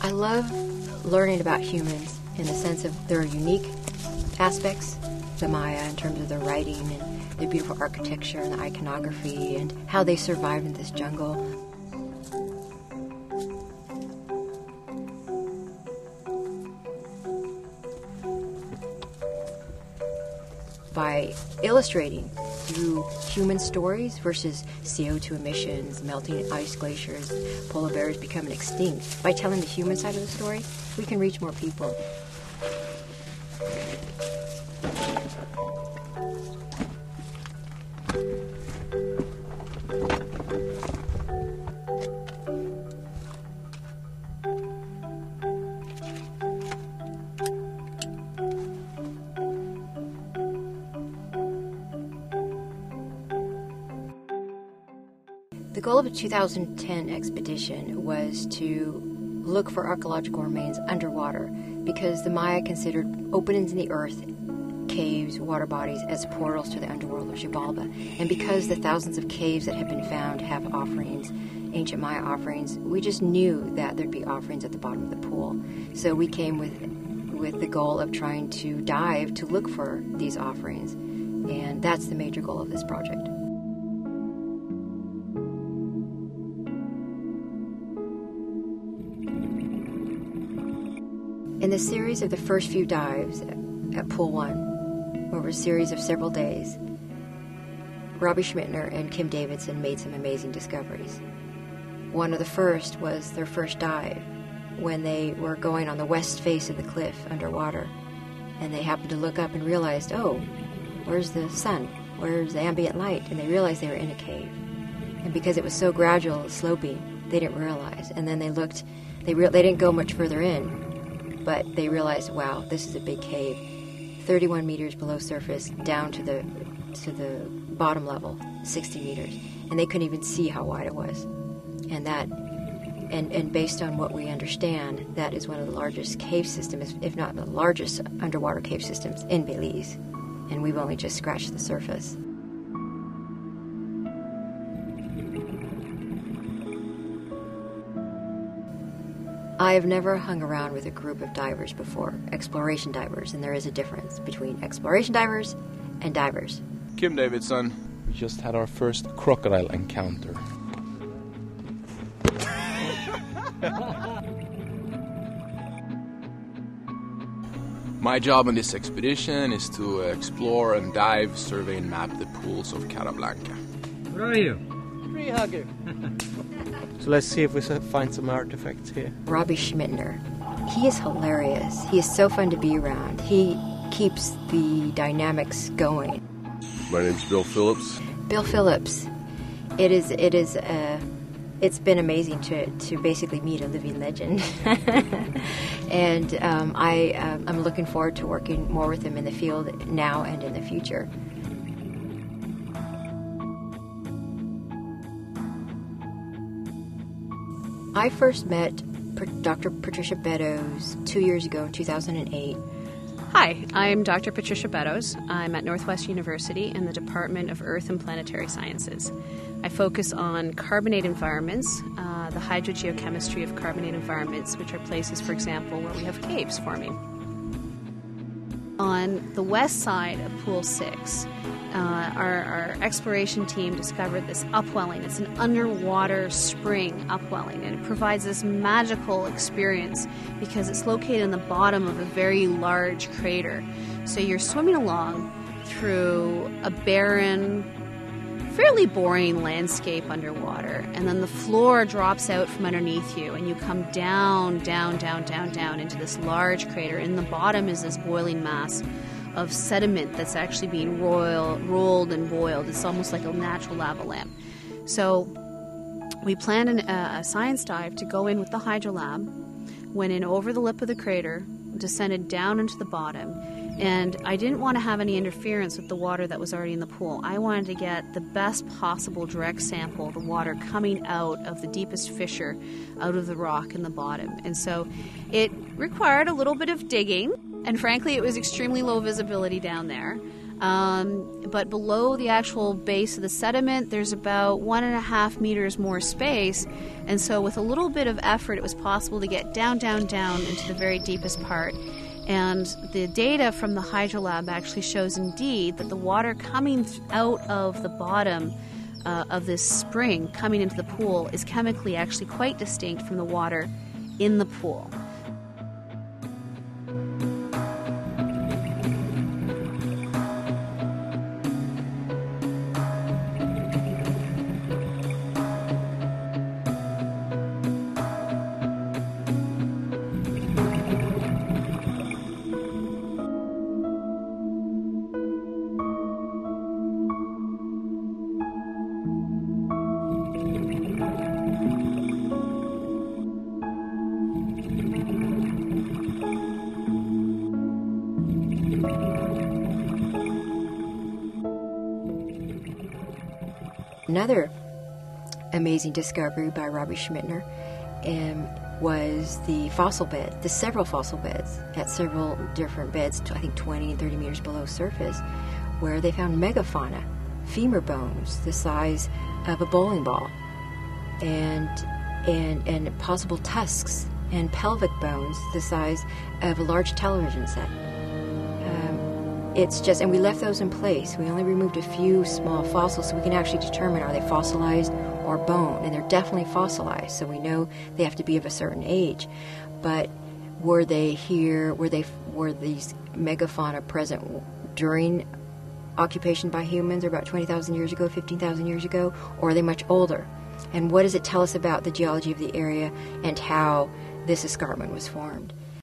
I love learning about humans in the sense of their unique aspects, the Maya in terms of their writing and the beautiful architecture and the iconography and how they survived in this jungle. By illustrating through human stories versus CO2 emissions, melting ice glaciers, polar bears becoming extinct, by telling the human side of the story, we can reach more people. The goal of the 2010 expedition was to look for archaeological remains underwater because the Maya considered openings in the earth, caves, water bodies, as portals to the underworld of Xibalba. And because the thousands of caves that have been found have offerings, ancient Maya offerings, we just knew that there'd be offerings at the bottom of the pool. So we came with the goal of trying to dive to look for these offerings. And that's the major goal of this project. In the series of the first few dives at Pool 1, over a series of several days, Robbie Schmittner and Kim Davidson made some amazing discoveries. One of the first was their first dive, when they were going on the west face of the cliff underwater, and they happened to look up and realized, oh, where's the sun? Where's the ambient light? And they realized they were in a cave. And because it was so gradual, sloping, they didn't realize. And then they looked, they didn't go much further in, but they realized, wow, this is a big cave, 31 meters below surface, down to the bottom level, 60 meters. And they couldn't even see how wide it was. And that, and based on what we understand, that is one of the largest cave systems, if not the largest underwater cave systems in Belize. And we've only just scratched the surface. I have never hung around with a group of divers before, exploration divers, and there is a difference between exploration divers and divers. Kim Davidson. We just had our first crocodile encounter. My job on this expedition is to explore and dive, survey and map the pools of Cara Blanca. Where are you? Tree hugger. So let's see if we find some artifacts here. Robbie Schmittner. He is hilarious. He is so fun to be around. He keeps the dynamics going. My name's Bill Phillips. Bill Phillips. It's been amazing to basically meet a living legend. And I'm looking forward to working more with him in the field now and in the future. I first met Dr. Patricia Beddows 2 years ago in 2008. Hi, I'm Dr. Patricia Beddows. I'm at Northwest University in the Department of Earth and Planetary Sciences. I focus on carbonate environments, the hydrogeochemistry of carbonate environments, which are places, for example, where we have caves forming. On the west side of Pool 6, our exploration team discovered this upwelling. It's an underwater spring upwelling, and it provides this magical experience because it's located in the bottom of a very large crater. So you're swimming along through a barren, fairly boring landscape underwater, and then the floor drops out from underneath you and you come down, down, down, down, down into this large crater, and the bottom is this boiling mass of sediment that's actually being rolled and boiled. It's almost like a natural lava lamp. So we planned a science dive to go in with the hydrolab, went in over the lip of the crater, descended down into the bottom, and I didn't want to have any interference with the water that was already in the pool. I wanted to get the best possible direct sample of the water coming out of the deepest fissure out of the rock in the bottom. And so it required a little bit of digging, and frankly it was extremely low visibility down there. But below the actual base of the sediment, there's about 1.5 meters more space. And so with a little bit of effort, it was possible to get down into the very deepest part. And the data from the hydrolab actually shows indeed that the water coming out of the bottom of this spring coming into the pool is chemically actually quite distinct from the water in the pool. Another amazing discovery by Robbie Schmittner was the fossil bed, the several fossil beds at several different beds, I think 20 and 30 meters below surface, where they found megafauna, femur bones the size of a bowling ball, and possible tusks and pelvic bones the size of a large television set. It's just, and we left those in place. We only removed a few small fossils so we can actually determine are they fossilized or bone, and they're definitely fossilized, so we know they have to be of a certain age. But were they here, were these megafauna present during occupation by humans, or about 20,000 years ago, 15,000 years ago, or are they much older? And what does it tell us about the geology of the area and how this escarpment was formed?